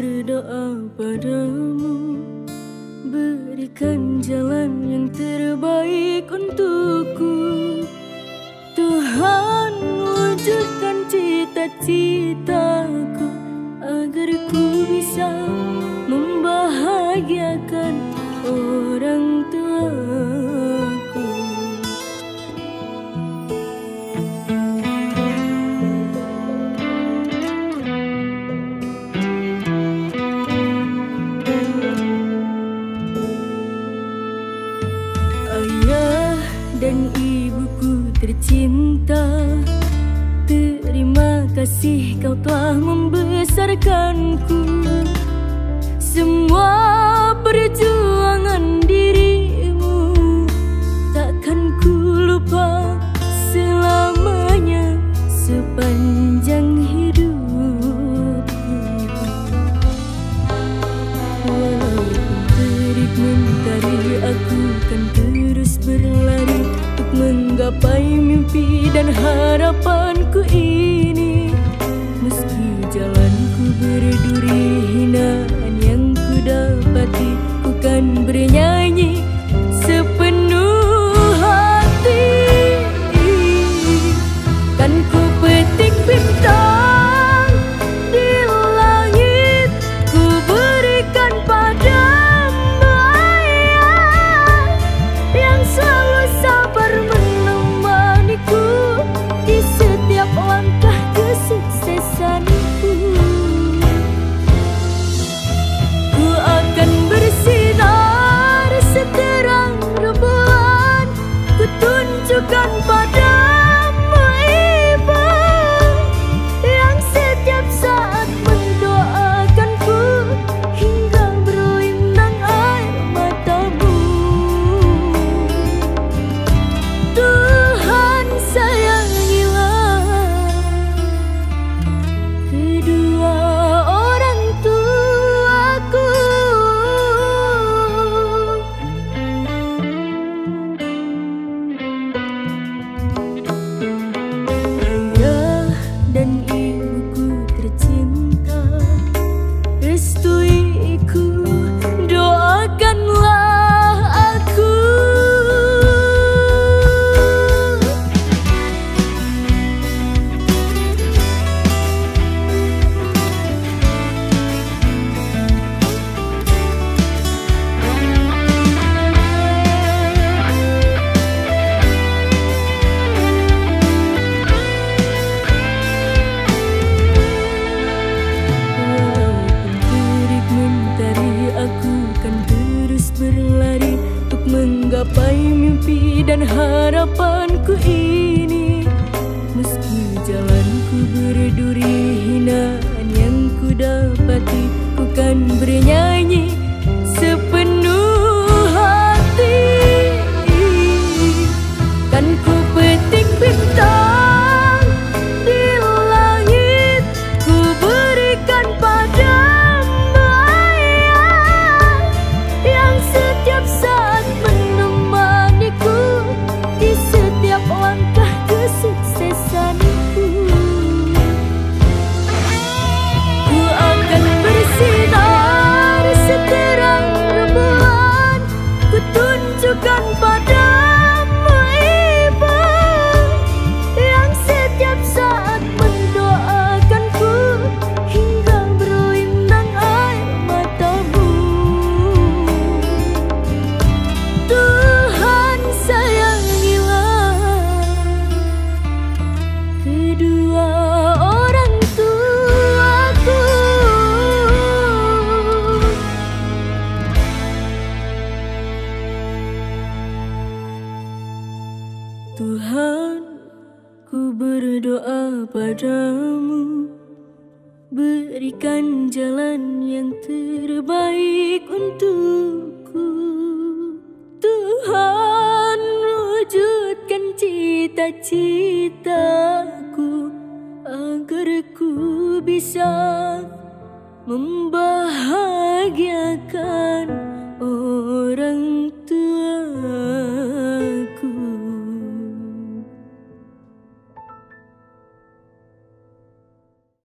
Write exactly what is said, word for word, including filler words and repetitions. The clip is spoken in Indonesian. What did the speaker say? berdoa padamu, berikan jalan yang terbaik untukku. Tuhan, wujudkan cita-citaku agar ku bisa membahagiakan orang tuaku. Ayah dan ibuku tercinta, terima kasih kau telah membesarkanku. Semua perjuangan dirimu takkan ku lupa selamanya sepanjang hidupku. Walaupun terik mentari, aku kan terus berlari untuk menggapai mimpi dan harapanku ini. Meski jalanku berduri hina, dapati ku kan bernyanyi sepenuh hati, kan ku petik bintang di langit, ku berikan padamu ayah yang selalu sabar menemaniku di setiap langkah kesuksesanku. Tunjukkan padamu Ibu yang setiap saat mendoakanku hingga berlindang air matamu. Tuhan, sayangilah kedua orang tuaku. Menggapai mimpi dan harapanku ini, meski jalanku berduri hinaan yang ku dapati, ku kan bernyanyi sepenuh hati, kan ku petik bintang. Tuhan, ku berdoa padamu, berikan jalan yang terbaik untukku. Tuhan, wujudkan cita-citaku agar ku bisa membahagiakan orang